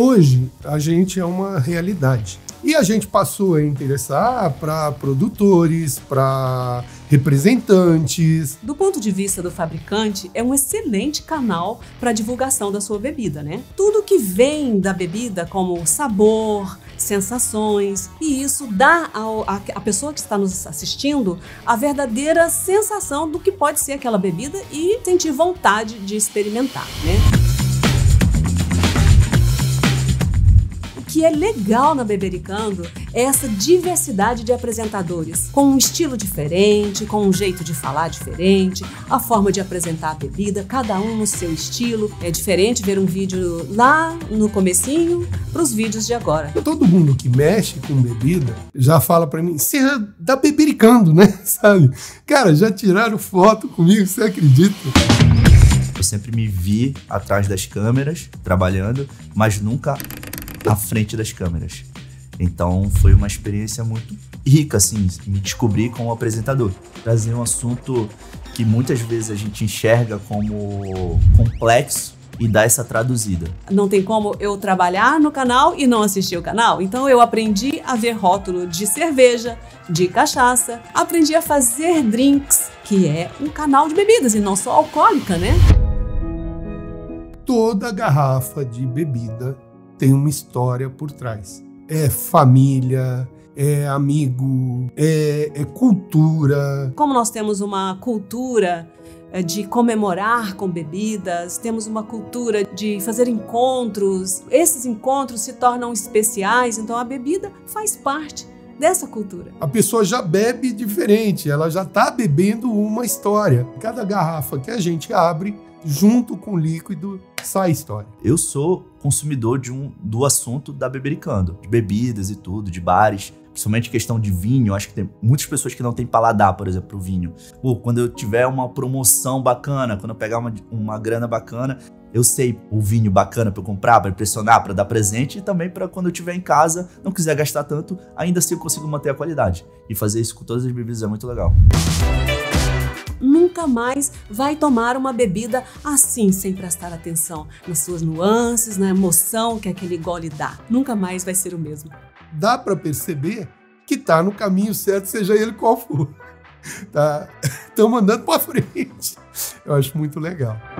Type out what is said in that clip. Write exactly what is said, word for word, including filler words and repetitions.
Hoje, a gente é uma realidade. E a gente passou a interessar para produtores, para representantes. Do ponto de vista do fabricante, é um excelente canal para divulgação da sua bebida, né? Tudo que vem da bebida, como sabor, sensações, e isso dá à pessoa que está nos assistindo a verdadeira sensação do que pode ser aquela bebida e sentir vontade de experimentar, né? O que é legal na Bebericando é essa diversidade de apresentadores, com um estilo diferente, com um jeito de falar diferente, a forma de apresentar a bebida, cada um no seu estilo. É diferente ver um vídeo lá no comecinho para os vídeos de agora. Todo mundo que mexe com bebida já fala para mim, você é da Bebericando, né? Sabe? Cara, já tiraram foto comigo, você acredita? Eu sempre me vi atrás das câmeras, trabalhando, mas nunca à frente das câmeras. Então foi uma experiência muito rica, assim, me descobrir como apresentador. Trazer um assunto que muitas vezes a gente enxerga como complexo e dar essa traduzida. Não tem como eu trabalhar no canal e não assistir o canal, então eu aprendi a ver rótulo de cerveja, de cachaça, aprendi a fazer drinks, que é um canal de bebidas e não só alcoólica, né? Toda garrafa de bebida tem uma história por trás. É família, é amigo, é, é cultura. Como nós temos uma cultura de comemorar com bebidas, temos uma cultura de fazer encontros, esses encontros se tornam especiais, então a bebida faz parte dessa cultura. A pessoa já bebe diferente, ela já está bebendo uma história. Cada garrafa que a gente abre, junto com o líquido, sai história. Eu sou consumidor de um, do assunto da Bebericando, de bebidas e tudo, de bares, principalmente questão de vinho. Acho que tem muitas pessoas que não têm paladar, por exemplo, pro vinho. Pô, quando eu tiver uma promoção bacana, quando eu pegar uma, uma grana bacana, eu sei o vinho bacana para eu comprar, para impressionar, para dar presente e também para quando eu estiver em casa, não quiser gastar tanto, ainda assim eu consigo manter a qualidade. E fazer isso com todas as bebidas é muito legal. Nunca mais vai tomar uma bebida assim, sem prestar atenção nas suas nuances, na emoção que aquele gole dá. Nunca mais vai ser o mesmo. Dá para perceber que tá no caminho certo, seja ele qual for. Tá? Estamos andando para frente. Eu acho muito legal.